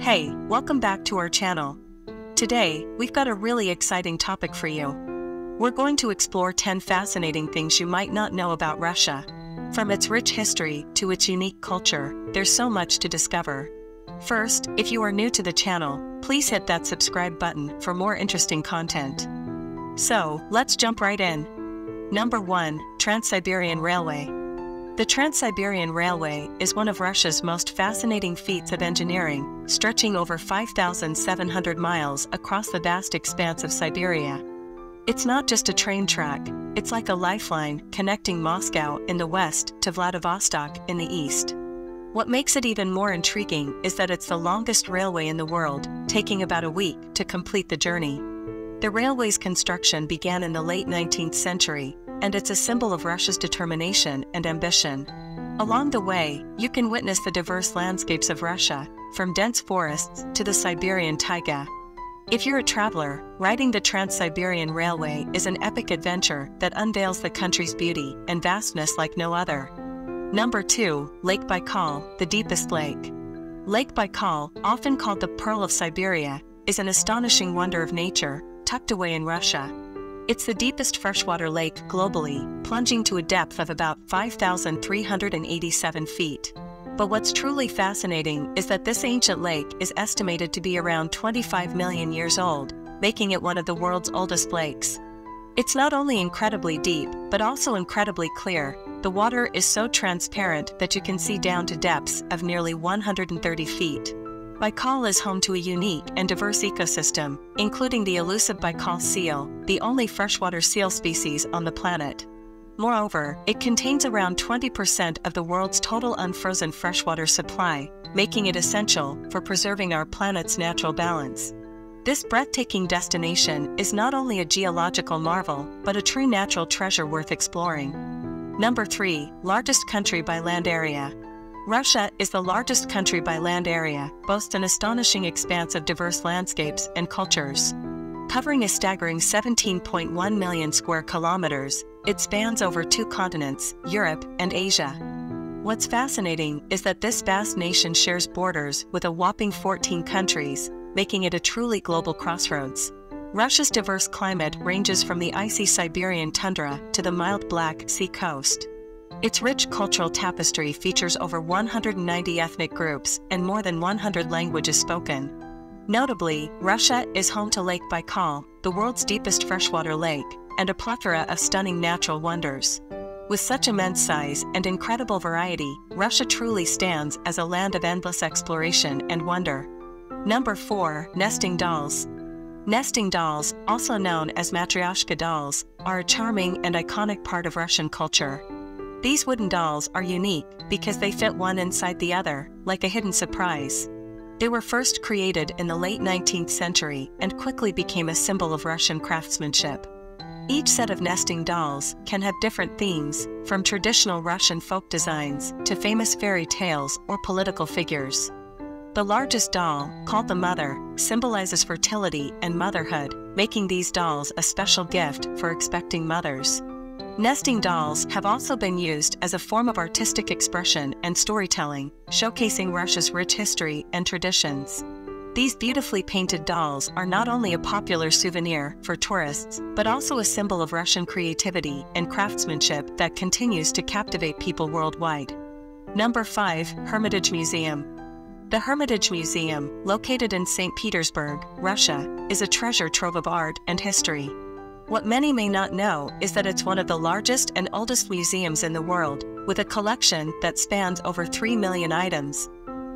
Hey, welcome back to our channel. Today, we've got a really exciting topic for you. We're going to explore 10 fascinating things you might not know about Russia. From its rich history to its unique culture, there's so much to discover. First, if you are new to the channel, please hit that subscribe button for more interesting content. So, let's jump right in. Number 1, Trans-Siberian Railway. The Trans-Siberian Railway is one of Russia's most fascinating feats of engineering, stretching over 5,700 miles across the vast expanse of Siberia. It's not just a train track, it's like a lifeline connecting Moscow in the west to Vladivostok in the east. What makes it even more intriguing is that it's the longest railway in the world, taking about a week to complete the journey. The railway's construction began in the late 19th century, and it's a symbol of Russia's determination and ambition. Along the way, you can witness the diverse landscapes of Russia, from dense forests to the Siberian taiga. If you're a traveler, riding the Trans-Siberian Railway is an epic adventure that unveils the country's beauty and vastness like no other. Number 2, Lake Baikal, the deepest lake. Lake Baikal, often called the Pearl of Siberia, is an astonishing wonder of nature, tucked away in Russia. It's the deepest freshwater lake globally, plunging to a depth of about 5,387 feet. But what's truly fascinating is that this ancient lake is estimated to be around 25 million years old, making it one of the world's oldest lakes. It's not only incredibly deep, but also incredibly clear. The water is so transparent that you can see down to depths of nearly 130 feet. Baikal is home to a unique and diverse ecosystem, including the elusive Baikal seal, the only freshwater seal species on the planet. Moreover, it contains around 20% of the world's total unfrozen freshwater supply, making it essential for preserving our planet's natural balance. This breathtaking destination is not only a geological marvel, but a true natural treasure worth exploring. Number 3, largest country by land area. Russia is the largest country by land area, boasts an astonishing expanse of diverse landscapes and cultures. Covering a staggering 17.1 million square kilometers, it spans over two continents, Europe and Asia. What's fascinating is that this vast nation shares borders with a whopping 14 countries, making it a truly global crossroads. Russia's diverse climate ranges from the icy Siberian tundra to the mild Black Sea coast. Its rich cultural tapestry features over 190 ethnic groups and more than 100 languages spoken. Notably, Russia is home to Lake Baikal, the world's deepest freshwater lake, and a plethora of stunning natural wonders. With such immense size and incredible variety, Russia truly stands as a land of endless exploration and wonder. Number 4, nesting dolls. Nesting dolls, also known as Matryoshka dolls, are a charming and iconic part of Russian culture. These wooden dolls are unique because they fit one inside the other, like a hidden surprise. They were first created in the late 19th century and quickly became a symbol of Russian craftsmanship. Each set of nesting dolls can have different themes, from traditional Russian folk designs to famous fairy tales or political figures. The largest doll, called the mother, symbolizes fertility and motherhood, making these dolls a special gift for expecting mothers. Nesting dolls have also been used as a form of artistic expression and storytelling, showcasing Russia's rich history and traditions. These beautifully painted dolls are not only a popular souvenir for tourists, but also a symbol of Russian creativity and craftsmanship that continues to captivate people worldwide. Number 5, Hermitage Museum. The Hermitage Museum, located in St. Petersburg, Russia, is a treasure trove of art and history. What many may not know is that it's one of the largest and oldest museums in the world, with a collection that spans over 3 million items.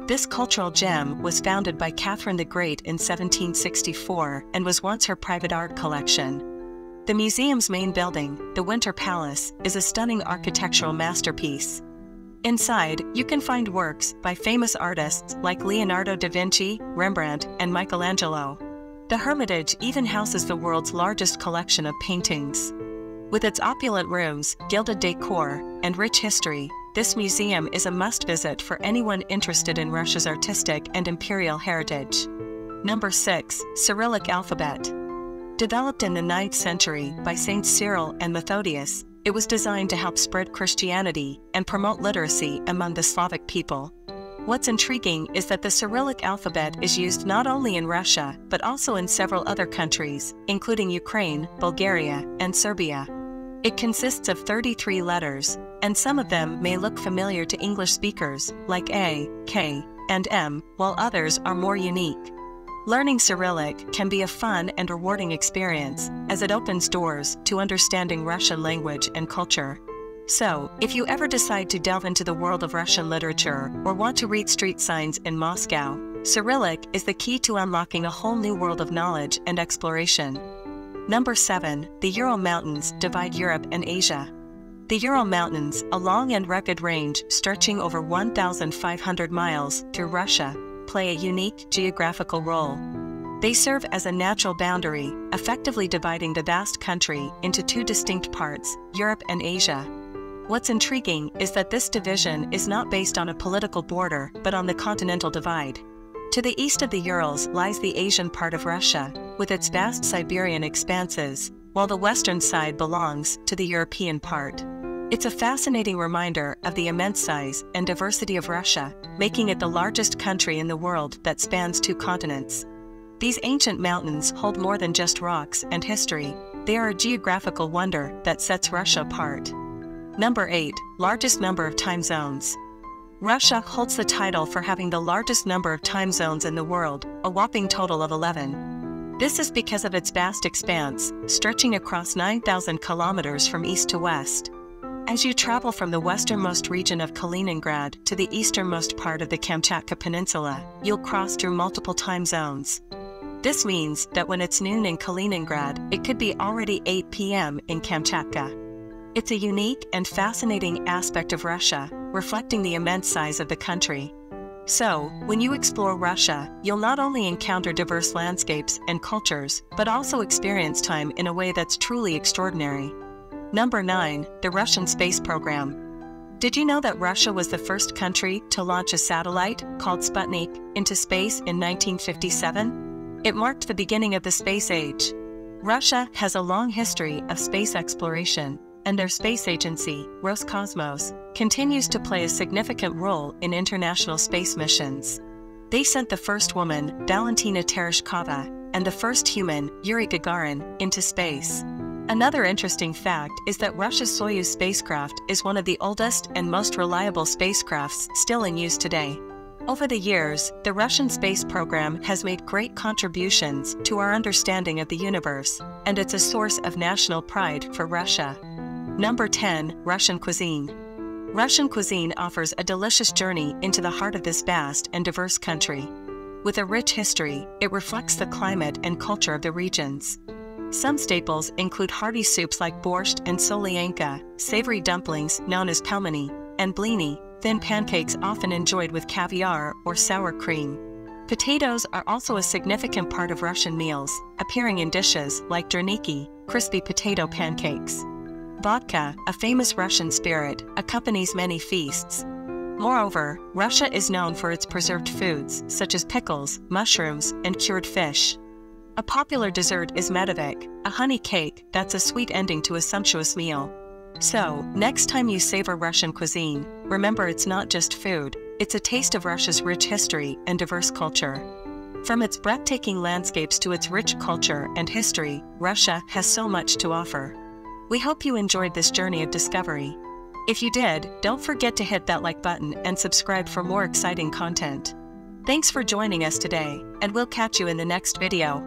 This cultural gem was founded by Catherine the Great in 1764 and was once her private art collection. The museum's main building, the Winter Palace, is a stunning architectural masterpiece. Inside, you can find works by famous artists like Leonardo da Vinci, Rembrandt, and Michelangelo. The Hermitage even houses the world's largest collection of paintings. With its opulent rooms, gilded decor, and rich history, this museum is a must-visit for anyone interested in Russia's artistic and imperial heritage. Number 6, Cyrillic alphabet. Developed in the 9th century by Saint Cyril and Methodius, it was designed to help spread Christianity and promote literacy among the Slavic people. What's intriguing is that the Cyrillic alphabet is used not only in Russia, but also in several other countries, including Ukraine, Bulgaria, and Serbia. It consists of 33 letters, and some of them may look familiar to English speakers, like A, K, and M, while others are more unique. Learning Cyrillic can be a fun and rewarding experience, as it opens doors to understanding Russian language and culture. So, if you ever decide to delve into the world of Russian literature or want to read street signs in Moscow, Cyrillic is the key to unlocking a whole new world of knowledge and exploration. Number 7. The Ural Mountains divide Europe and Asia. The Ural Mountains, a long and rugged range stretching over 1,500 miles through Russia, play a unique geographical role. They serve as a natural boundary, effectively dividing the vast country into two distinct parts, Europe and Asia. What's intriguing is that this division is not based on a political border, but on the continental divide. To the east of the Urals lies the Asian part of Russia, with its vast Siberian expanses, while the western side belongs to the European part. It's a fascinating reminder of the immense size and diversity of Russia, making it the largest country in the world that spans two continents. These ancient mountains hold more than just rocks and history. They are a geographical wonder that sets Russia apart. Number 8. Largest number of time zones. Russia holds the title for having the largest number of time zones in the world, a whopping total of 11. This is because of its vast expanse, stretching across 9,000 kilometers from east to west. As you travel from the westernmost region of Kaliningrad to the easternmost part of the Kamchatka Peninsula, you'll cross through multiple time zones. This means that when it's noon in Kaliningrad, it could be already 8 p.m. in Kamchatka. It's a unique and fascinating aspect of Russia, reflecting the immense size of the country. So, when you explore Russia, you'll not only encounter diverse landscapes and cultures, but also experience time in a way that's truly extraordinary. Number 9. The Russian Space Program. Did you know that Russia was the first country to launch a satellite, called Sputnik, into space in 1957? It marked the beginning of the space age. Russia has a long history of space exploration, and their space agency, Roscosmos, continues to play a significant role in international space missions. They sent the first woman, Valentina Tereshkova, and the first human, Yuri Gagarin, into space. Another interesting fact is that Russia's Soyuz spacecraft is one of the oldest and most reliable spacecrafts still in use today. Over the years, the Russian space program has made great contributions to our understanding of the universe, and it's a source of national pride for Russia. Number 10. Russian cuisine. Russian cuisine offers a delicious journey into the heart of this vast and diverse country. With a rich history, it reflects the climate and culture of the regions. Some staples include hearty soups like borscht and solyanka, savory dumplings known as pelmeni, and blini, thin pancakes often enjoyed with caviar or sour cream. Potatoes are also a significant part of Russian meals, appearing in dishes like deruny, crispy potato pancakes. Vodka, a famous Russian spirit, accompanies many feasts. Moreover, Russia is known for its preserved foods, such as pickles, mushrooms, and cured fish. A popular dessert is medovik, a honey cake that's a sweet ending to a sumptuous meal. So, next time you savor Russian cuisine, remember it's not just food, it's a taste of Russia's rich history and diverse culture. From its breathtaking landscapes to its rich culture and history, Russia has so much to offer. We hope you enjoyed this journey of discovery. If you did, don't forget to hit that like button and subscribe for more exciting content. Thanks for joining us today, and we'll catch you in the next video.